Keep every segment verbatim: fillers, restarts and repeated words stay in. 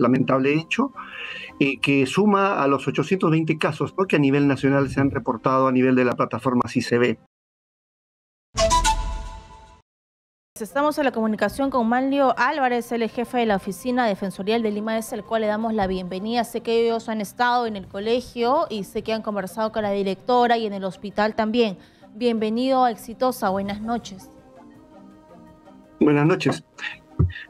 lamentable hecho, eh, que suma a los ochocientos veinte casos, ¿no?, que a nivel nacional se han reportado a nivel de la plataforma C I C B. Estamos en la comunicación con Manlio Álvarez, el jefe de la Oficina Defensorial de Lima Este, al cual le damos la bienvenida. Sé que ellos han estado en el colegio y sé que han conversado con la directora y en el hospital también. Bienvenido a Exitosa, buenas noches. Buenas noches,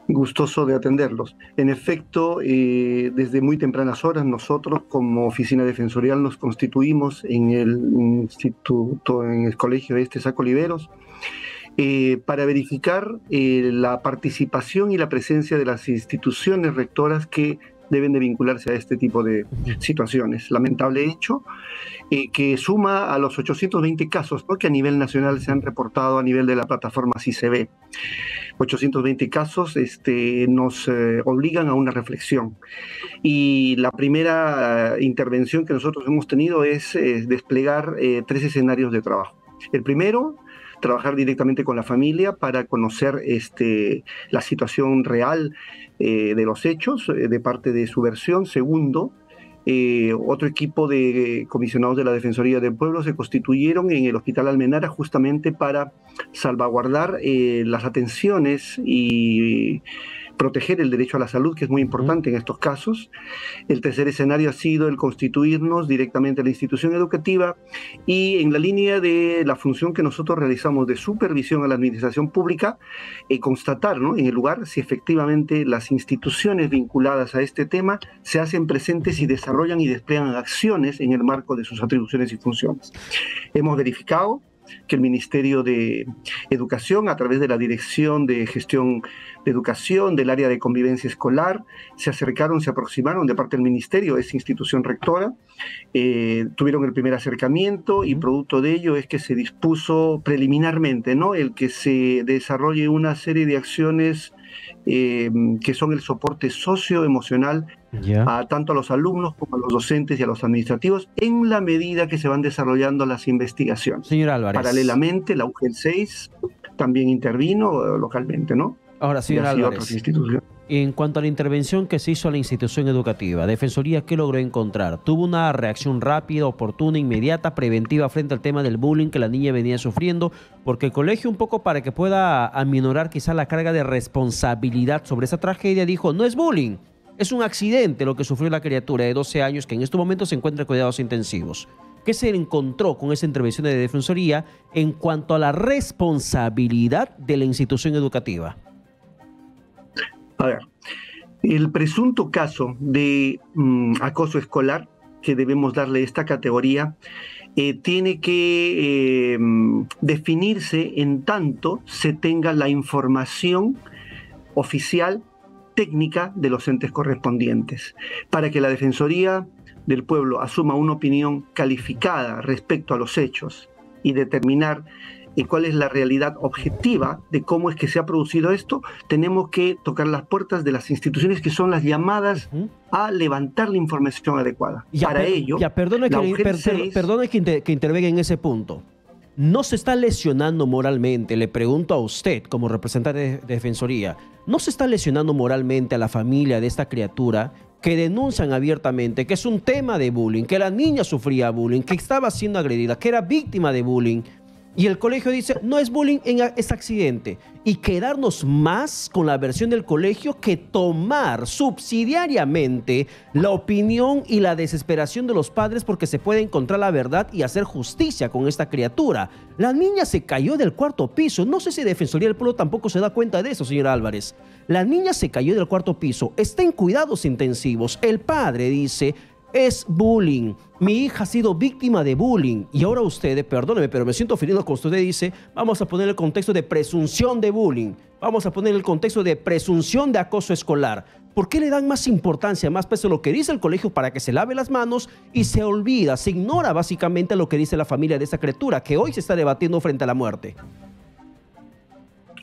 gustoso de atenderlos. En efecto, eh, desde muy tempranas horas nosotros como Oficina Defensorial nos constituimos en el instituto, en el Colegio Este Saco Oliveros, Eh, para verificar eh, la participación y la presencia de las instituciones rectoras que deben de vincularse a este tipo de situaciones. Lamentable hecho, eh, que suma a los ochocientos veinte casos, ¿no?, que a nivel nacional se han reportado a nivel de la plataforma C I C B. ochocientos veinte casos este, nos eh, obligan a una reflexión. Y la primera eh, intervención que nosotros hemos tenido es, es desplegar eh, tres escenarios de trabajo. El primero, trabajar directamente con la familia para conocer este, la situación real eh, de los hechos eh, de parte de su versión. Segundo, eh, otro equipo de comisionados de la Defensoría del Pueblo se constituyeron en el Hospital Almenara justamente para salvaguardar eh, las atenciones y proteger el derecho a la salud, que es muy importante en estos casos. El tercer escenario ha sido el constituirnos directamente a la institución educativa y en la línea de la función que nosotros realizamos de supervisión a la administración pública, eh, constatar, ¿no?, en el lugar si efectivamente las instituciones vinculadas a este tema se hacen presentes y desarrollan y despliegan acciones en el marco de sus atribuciones y funciones. Hemos verificado que el Ministerio de Educación, a través de la Dirección de Gestión de Educación, del área de convivencia escolar, se acercaron, se aproximaron de parte del Ministerio, es institución rectora, eh, tuvieron el primer acercamiento y producto de ello es que se dispuso preliminarmente, ¿no?, el que se desarrolle una serie de acciones eh, que son el soporte socioemocional, yeah, a tanto a los alumnos como a los docentes y a los administrativos en la medida que se van desarrollando las investigaciones. Señor Álvarez. Paralelamente, la UGEL seis también intervino localmente, ¿no? Ahora, señor Álvarez, en cuanto a la intervención que se hizo a la institución educativa, ¿Defensoría qué logró encontrar? ¿Tuvo una reacción rápida, oportuna, inmediata, preventiva frente al tema del bullying que la niña venía sufriendo? Porque el colegio, un poco para que pueda aminorar quizá la carga de responsabilidad sobre esa tragedia, dijo, no es bullying. Es un accidente lo que sufrió la criatura de doce años que en estos momentos se encuentra en cuidados intensivos. ¿Qué se encontró con esa intervención de Defensoría en cuanto a la responsabilidad de la institución educativa? A ver, el presunto caso de mmm, acoso escolar, que debemos darle esta categoría, eh, tiene que eh, definirse en tanto se tenga la información oficial técnica de los entes correspondientes, para que la Defensoría del Pueblo asuma una opinión calificada respecto a los hechos y determinar eh, cuál es la realidad objetiva de cómo es que se ha producido esto. Tenemos que tocar las puertas de las instituciones que son las llamadas a levantar la información adecuada. Ya, para per, ello, ya, perdone que, per, per, perdone que, inter, que intervenga en ese punto. ¿No se está lesionando moralmente? Le pregunto a usted, como representante de Defensoría, ¿no se está lesionando moralmente a la familia de esta criatura que denuncian abiertamente que es un tema de bullying, que la niña sufría bullying, que estaba siendo agredida, que era víctima de bullying? Y el colegio dice, no es bullying, es accidente. Y quedarnos más con la versión del colegio que tomar subsidiariamente la opinión y la desesperación de los padres porque se puede encontrar la verdad y hacer justicia con esta criatura. La niña se cayó del cuarto piso. No sé si Defensoría del Pueblo tampoco se da cuenta de eso, señor Álvarez. La niña se cayó del cuarto piso. Está en cuidados intensivos. El padre dice, es bullying. Mi hija ha sido víctima de bullying. Y ahora ustedes, perdóneme, pero me siento ofendido cuando usted dice, vamos a poner el contexto de presunción de bullying. Vamos a poner el contexto de presunción de acoso escolar. ¿Por qué le dan más importancia, más peso a lo que dice el colegio para que se lave las manos y se olvida, se ignora básicamente lo que dice la familia de esa criatura que hoy se está debatiendo frente a la muerte?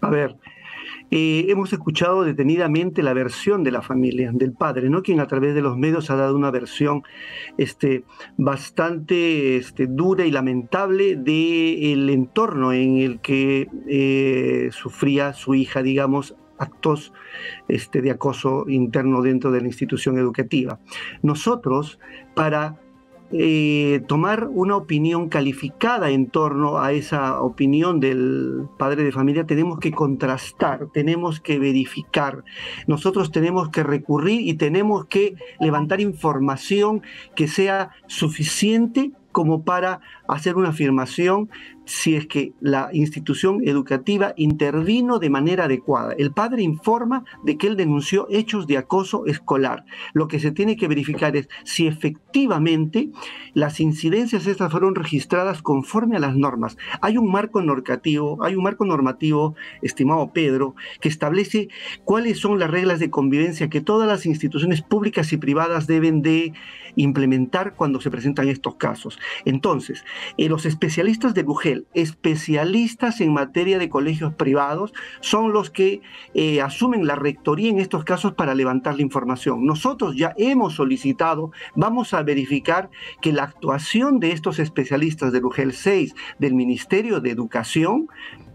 A ver, Eh, hemos escuchado detenidamente la versión de la familia, del padre, ¿no?, quien a través de los medios ha dado una versión este, bastante este, dura y lamentable del entorno en el que eh, sufría su hija, digamos, actos este, de acoso interno dentro de la institución educativa. Nosotros, para eh, tomar una opinión calificada en torno a esa opinión del padre de familia, tenemos que contrastar, tenemos que verificar. Nosotros tenemos que recurrir y tenemos que levantar información que sea suficiente como para hacer una afirmación si es que la institución educativa intervino de manera adecuada. El padre informa de que él denunció hechos de acoso escolar. Lo que se tiene que verificar es si efectivamente las incidencias estas fueron registradas conforme a las normas. Hay un marco normativo, hay un marco normativo, estimado Pedro, que establece cuáles son las reglas de convivencia que todas las instituciones públicas y privadas deben de implementar cuando se presentan estos casos. Entonces, eh, los especialistas de U G E L, especialistas en materia de colegios privados, son los que eh, asumen la rectoría en estos casos para levantar la información. Nosotros ya hemos solicitado, vamos a verificar que la actuación de estos especialistas del UGEL seis, del Ministerio de Educación,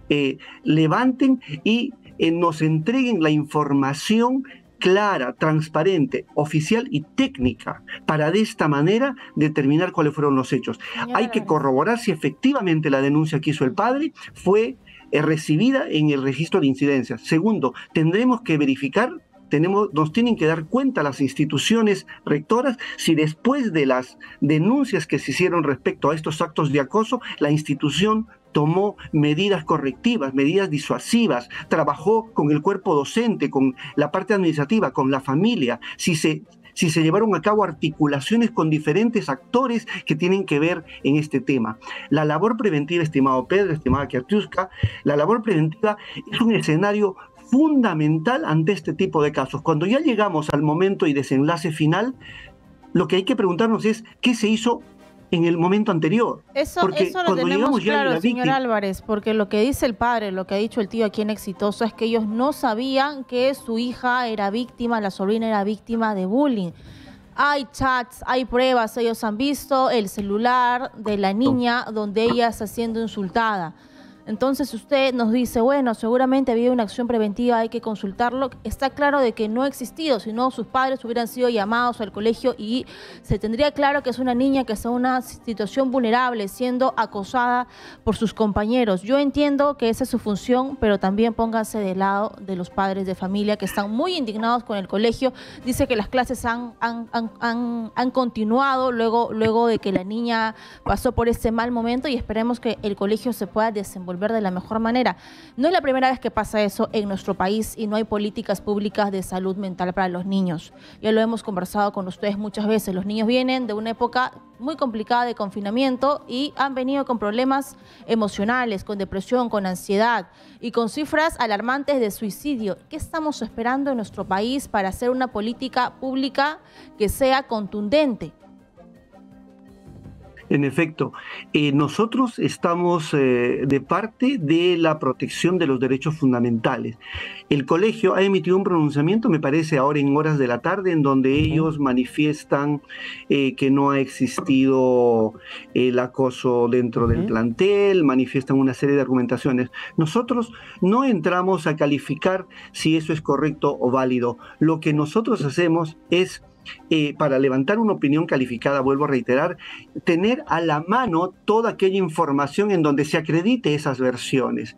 eh, levanten y eh, nos entreguen la información clara, transparente, oficial y técnica, para de esta manera determinar cuáles fueron los hechos. Señora, hay que corroborar si efectivamente la denuncia que hizo el padre fue eh, recibida en el registro de incidencias. Segundo, tendremos que verificar, tenemos, nos tienen que dar cuenta las instituciones rectoras si después de las denuncias que se hicieron respecto a estos actos de acoso, la institución tomó medidas correctivas, medidas disuasivas, trabajó con el cuerpo docente, con la parte administrativa, con la familia, si se, si se llevaron a cabo articulaciones con diferentes actores que tienen que ver en este tema. La labor preventiva, estimado Pedro, estimada Kiatiuska, la labor preventiva es un escenario fundamental ante este tipo de casos. Cuando ya llegamos al momento y desenlace final, lo que hay que preguntarnos es ¿qué se hizo en el momento anterior? Eso, porque eso lo tenemos claro, señor Álvarez, porque lo que dice el padre, lo que ha dicho el tío aquí en Exitoso, es que ellos no sabían que su hija era víctima, la sobrina era víctima de bullying. Hay chats, hay pruebas, ellos han visto el celular de la niña donde ella está siendo insultada. Entonces usted nos dice, bueno, seguramente había una acción preventiva, hay que consultarlo. Está claro de que no ha existido, si no sus padres hubieran sido llamados al colegio y se tendría claro que es una niña que está en una situación vulnerable, siendo acosada por sus compañeros. Yo entiendo que esa es su función, pero también pónganse del lado de los padres de familia que están muy indignados con el colegio. Dice que las clases han, han, han, han, han continuado luego, luego de que la niña pasó por este mal momento, y esperemos que el colegio se pueda desenvolver volver de la mejor manera. No es la primera vez que pasa eso en nuestro país y no hay políticas públicas de salud mental para los niños. Ya lo hemos conversado con ustedes muchas veces. Los niños vienen de una época muy complicada de confinamiento y han venido con problemas emocionales, con depresión, con ansiedad y con cifras alarmantes de suicidio. ¿Qué estamos esperando en nuestro país para hacer una política pública que sea contundente? En efecto, eh, nosotros estamos eh, de parte de la protección de los derechos fundamentales. El colegio ha emitido un pronunciamiento, me parece, ahora en horas de la tarde, en donde ellos manifiestan eh, que no ha existido el acoso dentro del plantel, manifiestan una serie de argumentaciones. Nosotros no entramos a calificar si eso es correcto o válido. Lo que nosotros hacemos es, Eh, para levantar una opinión calificada, vuelvo a reiterar, tener a la mano toda aquella información en donde se acredite esas versiones.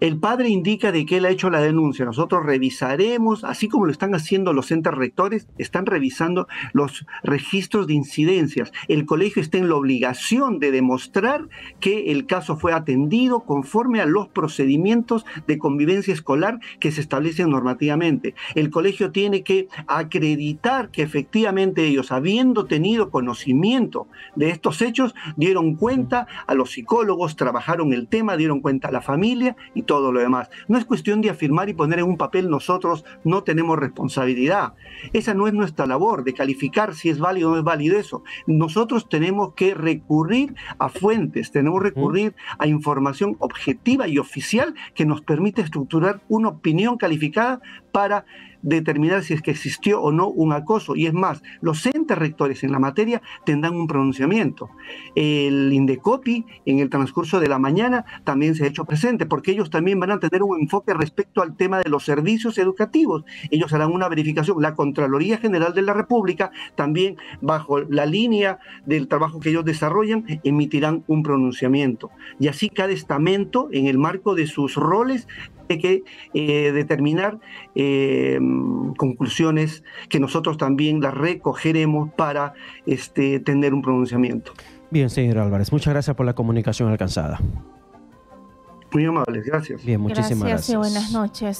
El padre indica de que él ha hecho la denuncia. Nosotros revisaremos, así como lo están haciendo los entes rectores, están revisando los registros de incidencias. El colegio está en la obligación de demostrar que el caso fue atendido conforme a los procedimientos de convivencia escolar que se establecen normativamente. El colegio tiene que acreditar que efectivamente Efectivamente ellos, habiendo tenido conocimiento de estos hechos, dieron cuenta a los psicólogos, trabajaron el tema, dieron cuenta a la familia y todo lo demás. No es cuestión de afirmar y poner en un papel nosotros no tenemos responsabilidad. Esa no es nuestra labor, de calificar si es válido o no es válido eso. Nosotros tenemos que recurrir a fuentes, tenemos que recurrir a información objetiva y oficial que nos permite estructurar una opinión calificada para determinar si es que existió o no un acoso. Y es más, los entes rectores en la materia tendrán un pronunciamiento. El INDECOPI, en el transcurso de la mañana, también se ha hecho presente, porque ellos también van a tener un enfoque respecto al tema de los servicios educativos. Ellos harán una verificación. La Contraloría General de la República, también bajo la línea del trabajo que ellos desarrollan, emitirán un pronunciamiento. Y así cada estamento, en el marco de sus roles, hay que eh, determinar eh, conclusiones que nosotros también las recogeremos para este, tener un pronunciamiento. Bien, señor Álvarez, muchas gracias por la comunicación alcanzada. Muy amables, gracias. Bien, muchísimas gracias. Gracias y buenas noches.